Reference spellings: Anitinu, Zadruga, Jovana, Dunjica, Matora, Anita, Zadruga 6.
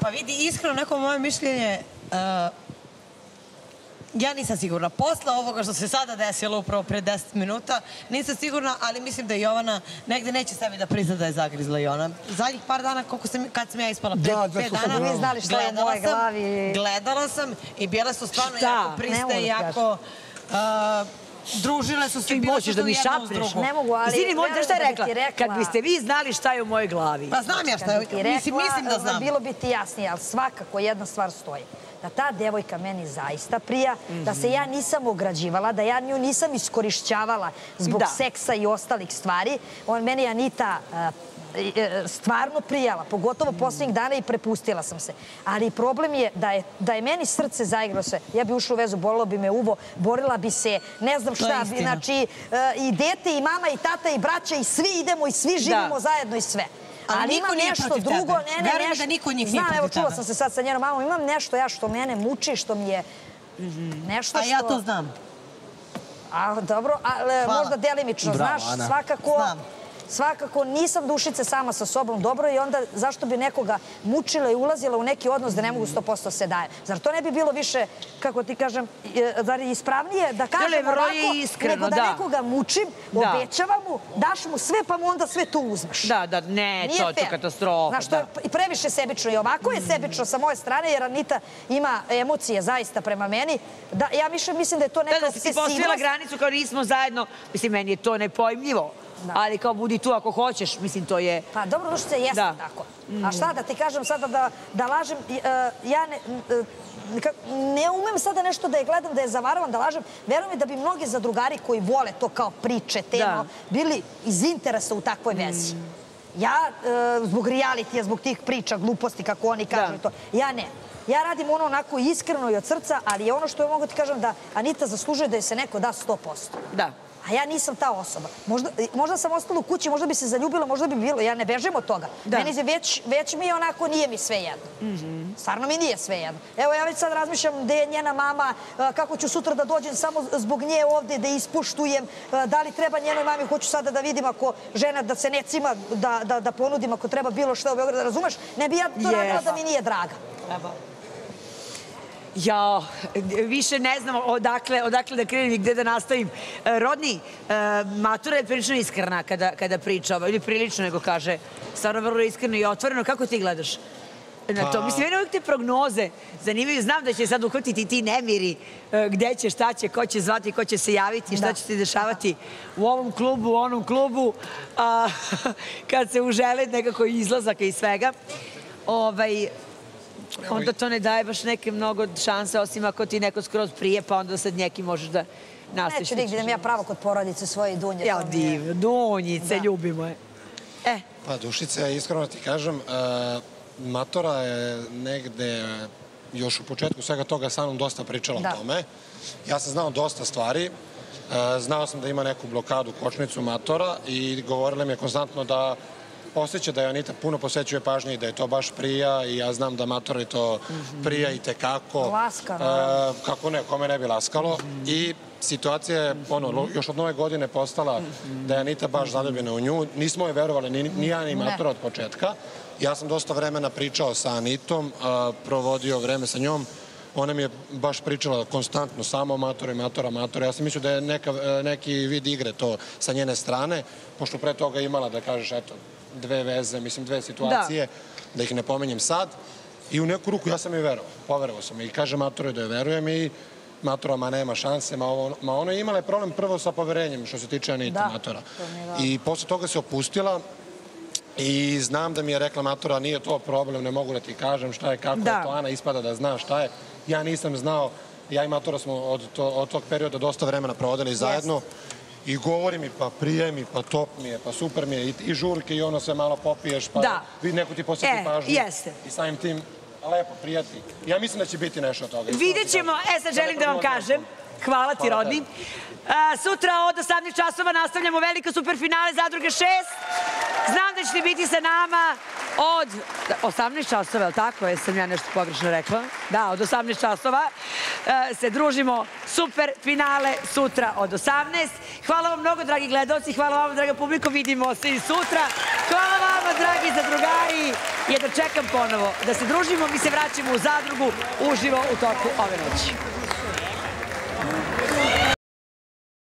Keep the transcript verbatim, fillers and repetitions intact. Pa vidi, iskreno, neko moje mišljenje, ja nisam sigurna. Posle ovoga što se sada desilo, upravo pre deset minuta, nisam sigurna, ali mislim da Jovana negde neće sebi da prizna da je zagrizla i ona. Zadnjih par dana, kad sam ja ispala pet dana, gledala sam i bile su stvarno jako priste i jako... Družile su se i bilo su jedno s drugom. Zini, možda šta je rekla? Kad biste vi znali šta je u mojoj glavi. Pa znam ja šta je, mislim da znam. Bilo bi ti jasnije, ali svakako jedna stvar stoji. Da ta devojka meni zaista prija, da se ja nisam ograđivala, da ja nju nisam iskorišćavala zbog seksa i ostalih stvari. Meni je Anita stvarno prijala, pogotovo posljednjih dana i prepustila sam se. Ali problem je da je meni srce zaigralo se. Ja bi ušla u vezu, bolilo bi me uvo, borila bi se, ne znam šta bi. Znači, i dete, i mama, i tata, i braća, i svi idemo, i svi živimo zajedno, i sve. Ali imam nešto drugo, ne, ne, verujem da niko njih nije protiv tebe. Znam, evo, čula sam se sad sa njenom mamom, imam nešto ja što mene muči, što mi je nešto što... A ja to znam. A, dobro, možda delimično, znaš, svakako... Svakako, nisam dušice sama sa sobom dobro i onda zašto bi nekoga mučila i ulazila u neki odnos da ne mogu sto posto se daje. Zar to ne bi bilo više, kako ti kažem, ispravnije da kažem ovako, nego da nekoga mučim, obećavam mu, daš mu sve pa mu onda sve tu uzmeš. Da, da, ne, to je katastrofa. Znaš, to je previše sebično i ovako je sebično sa moje strane, jer Anita ima emocije zaista prema meni. Ja više mislim da je to neka obsesivnost. Da, da si postavila granicu kao nismo zajedno, mislim, meni je to nepojmljivo. Ali kao budi tu ako hoćeš, mislim to je... Pa dobro, dušice, jesam tako. A šta da ti kažem sada da lažem, ja ne umem sada nešto da je gledam, da je zavaravam, da lažem. Verujem mi da bi mnogi zadrugari koji vole to kao priče, tema, bili iz interesa u takvoj vezi. Ja, zbog realitija, zbog tih priča, gluposti, kako oni kažu to, ja ne. Ja radim ono onako iskreno i od srca, ali je ono što ja mogu ti kažem da Anita zaslužuje da joj se neko da sto posto. Da. A ja nisam ta osoba. Možda sam ostala u kući, možda bi se zaljubila, možda bi bilo. Ja ne bežem od toga. Već mi je onako, nije mi sve jedno. Stvarno mi nije sve jedno. Evo, ja već sad razmišljam gde je njena mama, kako ću sutra da dođem samo zbog nje ovde, da ispoštujem, da li treba njenoj mami, hoću sada da vidim ako žena da se ne cima, da ponudim ako treba bilo što u Beogradu, razumeš? Ne bi ja to radila da mi nije draga. Jao, više ne znam odakle da krenem i gde da nastavim. Rodni, Matora je prilično iskrena kada priča, ili prilično nego kaže, stvarno vrlo iskreno i otvoreno. Kako ti gledaš na to? Mislim, mene uvijek te prognoze zanimaju. Znam da će sad uhvatiti ti nemiri, gde će, šta će, ko će zvati, ko će se javiti, šta će se dešavati u ovom klubu, u onom klubu, kad se užele nekako izlazaka i svega. Ovaj... Onda to ne daje baš neke mnogo šanse, osim ako ti neko skroz prije, pa onda sad neki možeš da nastaviš. Neću nigdje, idem ja pravo kod porodice svoje i Dunje. Ja, divno, Dunjice, ljubimo je. Pa, Dušice, iskreno ti kažem, Matora je negde još u početku svega toga sa mnom dosta pričala o tome. Ja sam znao dosta stvari. Znao sam da ima neku blokadu, kočnicu Matora i govorila mi je konstantno da osjeća da je Anita puno posvećuje pažnje i da je to baš prija i ja znam da Matora je to prija i tekako. Laskano. Kako ne, kome ne bi laskalo. I situacija je još od nove godine postala da je Anita baš zaljubljena u nju. Nismo joj verovali, ni ja ni Matora od početka. Ja sam dosta vremena pričao sa Anitom, provodio vreme sa njom. Ona mi je baš pričala konstantno samo Matora i Matora, Matora. Ja sam mislio da je neki vid igre to sa njene strane, pošto pre toga imala da kažeš, eto, dve veze, mislim dve situacije, da ih ne pominjem sad. I u neku ruku ja sam joj verovao, poverovao sam. I kaže Matora da joj verujem i Matora, ma nema šanse, ma ona je imala problem prvo sa poverenjem što se tiče Anite, Matora. I posle toga se opustila i znam da mi je rekla Matora, nije to problem, ne mogu da ti kažem šta je, kako je to, Ana ispada da zna šta je. Ja nisam znao, ja i Matora smo od tog perioda dosta vremena provodili zajedno. I govori mi, pa prije mi, pa top mi je, pa super mi je, i žurke i ono sve malo popiješ, pa vidi neko ti posjeti pažnju. I samim tim, lepo, prijatno. Ja mislim da će biti nešto od toga. Vidjet ćemo, e sad želim da vam kažem, hvala ti rodni. Sutra od osamnaest časova nastavljamo veliko superfinale Zadruge šest. Znam da ćete biti sa nama. od osamnaest časova, je li tako? Jesam ja nešto pogrešno rekla? Da, od osamnaest časova se družimo. Super finale sutra od osamnaest. Hvala vam mnogo, dragi gledalci. Hvala vam, draga publiko. Vidimo se i sutra. Hvala vama, dragi zadrugari. Jedno čekam ponovo da se družimo. Mi se vraćamo u Zadrugu uživo u toku ove noći.